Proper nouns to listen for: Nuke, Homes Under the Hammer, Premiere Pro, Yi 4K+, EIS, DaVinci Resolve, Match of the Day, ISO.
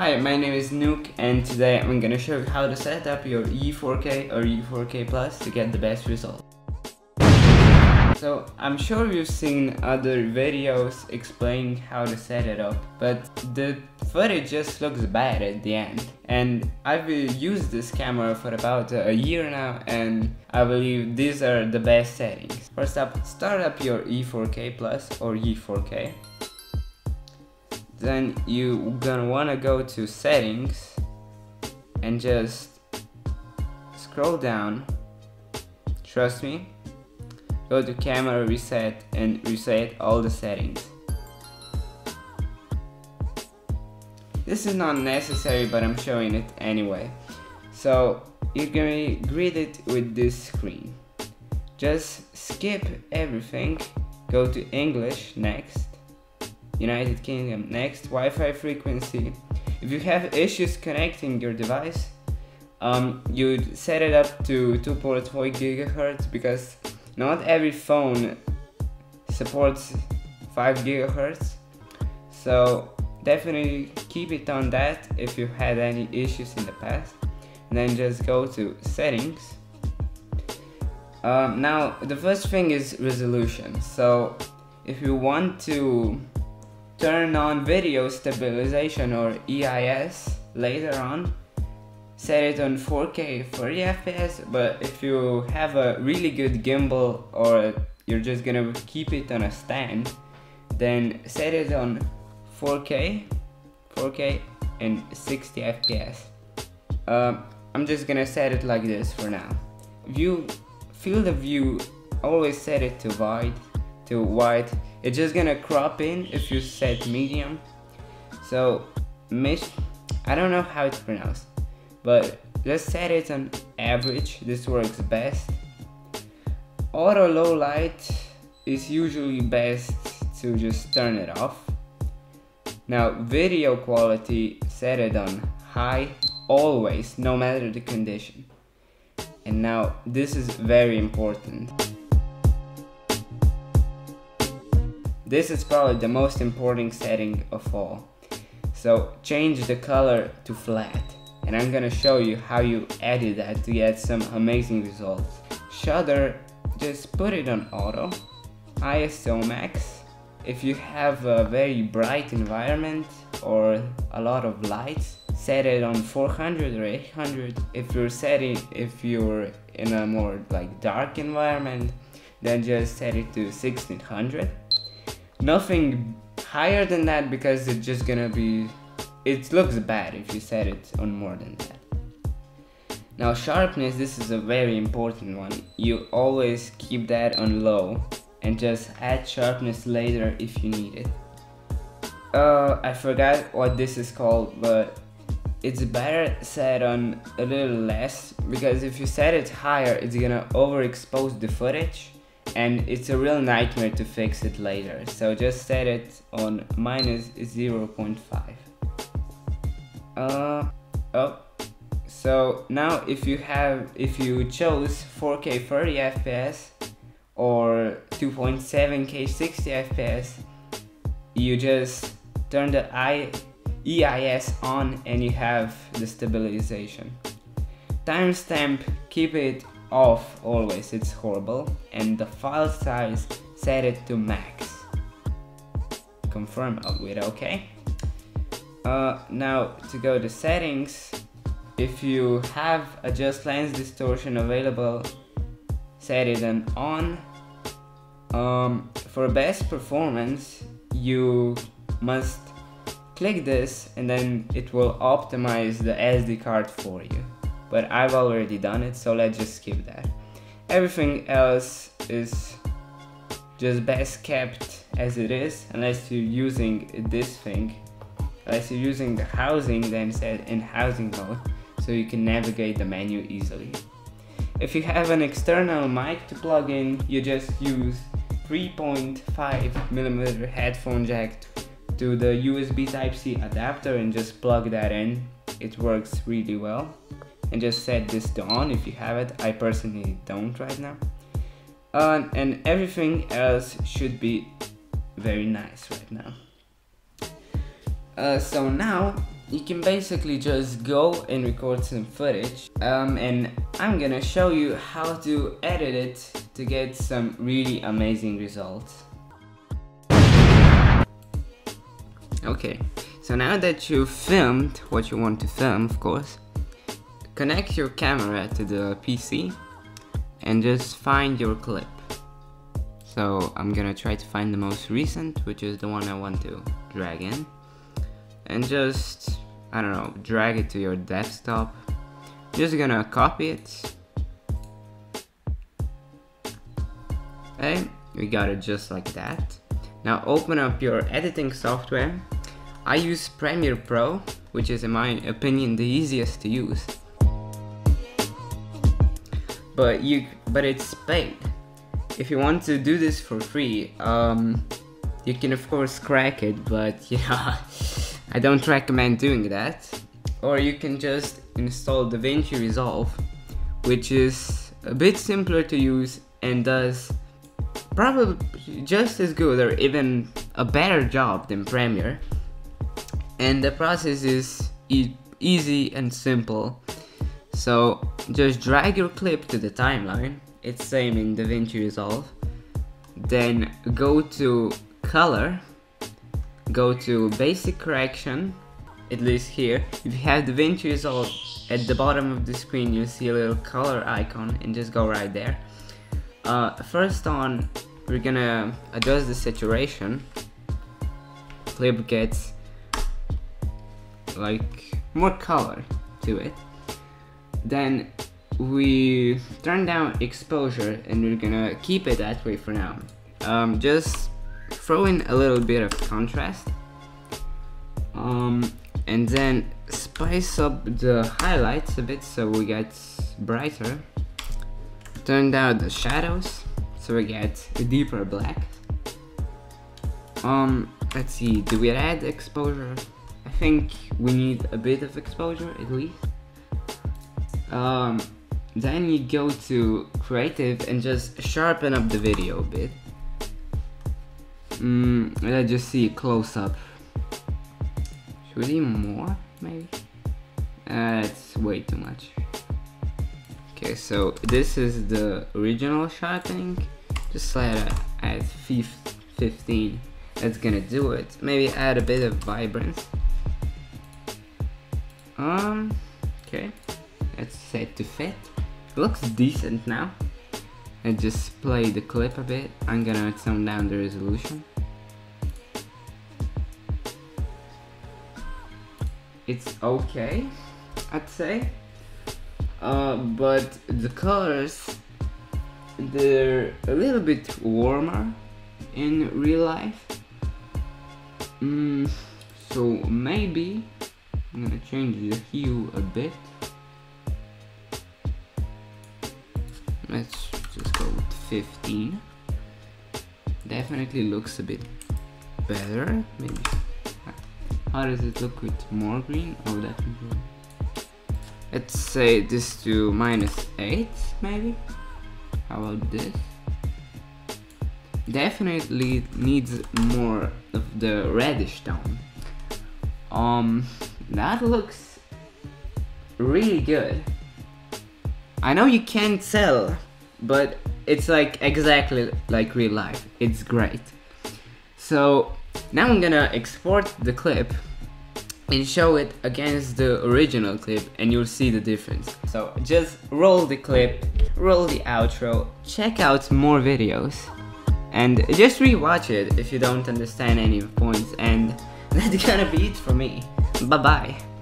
Hi, my name is Nuke, and today I'm gonna show you how to set up your Yi 4K or Yi 4K+ to get the best result. So I'm sure you've seen other videos explaining how to set it up, but the footage just looks bad at the end. And I've used this camera for about a year now, and I believe these are the best settings. First up, start up your Yi 4K+ or Yi 4K. Then you're gonna wanna go to settings and just scroll down, trust me, go to camera reset and reset all the settings. This is not necessary, but I'm showing it anyway. So you're gonna be greeted with this screen. Just skip everything, go to English next, United Kingdom next, Wi-Fi frequency. If you have issues connecting your device, you'd set it up to 2.4 GHz because not every phone supports 5 GHz. So definitely keep it on that if you had any issues in the past. And then just go to settings. Now the first thing is resolution. So if you want to turn on video stabilization or EIS later on, set it on 4K 30fps, but if you have a really good gimbal or you're just gonna keep it on a stand, then set it on 4K and 60fps. I'm just gonna set it like this for now. View, field of view, always set it to wide. It's just gonna crop in if you set medium. So I don't know how it's pronounced, but let's set it on average. This works best. Auto low light is usually best to just turn it off. Now video quality, set it on high always, no matter the condition. And now this is very important. This is probably the most important setting of all. So change the color to flat, and I'm gonna show you how you edit that to get some amazing results. Shutter, just put it on auto. ISO max, if you have a very bright environment or a lot of lights, set it on 400 or 800. If you're in a more like dark environment, then just set it to 1600. Nothing higher than that because it's just gonna be, it looks bad if you set it on more than that. Now sharpness, this is a very important one. You always keep that on low and just add sharpness later if you need it. I forgot what this is called, but it's better set on a little less because if you set it higher, it's gonna overexpose the footage. And it's a real nightmare to fix it later, so just set it on minus 0.5. So now if you chose 4K 30fps or 2.7K 60fps, you just turn the EIS on and you have the stabilization. Timestamp, keep it off always, it's horrible. And the file size, set it to max. Confirm with OK. Now to go to settings, if you have adjust lens distortion available, set it on. For best performance, you must click this and then it will optimize the SD card for you. But I've already done it, so let's just skip that. Everything else is just best kept as it is, unless you're using this thing. Unless you're using the housing, then set in housing mode, so you can navigate the menu easily. If you have an external mic to plug in, you just use 3.5mm headphone jack to the USB Type-C adapter and just plug that in. It works really well. And just set this to on if you have it. I personally don't right now. And everything else should be very nice right now. So now you can basically just go and record some footage, and I'm gonna show you how to edit it to get some really amazing results. Okay, so now that you've filmed what you want to film, of course, connect your camera to the PC and just find your clip. So I'm gonna try to find the most recent, which is the one I want to drag in, and just, I don't know, drag it to your desktop. Just gonna copy it. Hey, we got it just like that. Now open up your editing software. I use Premiere Pro, which is in my opinion the easiest to use, but it's paid. If you want to do this for free, you can of course crack it, but yeah, I don't recommend doing that. Or you can just install DaVinci Resolve, which is a bit simpler to use and does probably just as good or even a better job than Premiere. And the process is easy and simple. So just drag your clip to the timeline. It's same in DaVinci Resolve. Then go to color, go to basic correction, at least here. If you have DaVinci Resolve, at the bottom of the screen you see a little color icon, and just go right there. First on, we're gonna adjust the saturation. Clip gets like more color to it. Then we turn down exposure, and we're gonna keep it that way for now. Just throw in a little bit of contrast, and then spice up the highlights a bit so we get brighter. Turn down the shadows so we get a deeper black. Let's see, do we add exposure? I think we need a bit of exposure at least. Then you go to creative and just sharpen up the video a bit. Let's just see a close-up. Should we do more, maybe? That's way too much. Okay, so this is the original shot, I think. Just slide it at 15. That's gonna do it. Maybe add a bit of vibrance. Okay, it's set to fit. It looks decent now. Let's just play the clip a bit. I'm gonna turn down the resolution. It's okay, I'd say. But the colors, they're a little bit warmer in real life. So maybe I'm gonna change the hue a bit. Let's just go with 15. Definitely looks a bit better. Maybe. How does it look with more green? Oh, definitely. Let's say this to -8, maybe. How about this? Definitely needs more of the reddish tone. That looks really good. I know you can't tell, but it's like exactly like real life. It's great. So now I'm gonna export the clip and show it against the original clip, and you'll see the difference. So just roll the clip, roll the outro, check out more videos, and just rewatch it if you don't understand any points, and that's gonna be it for me. Bye bye.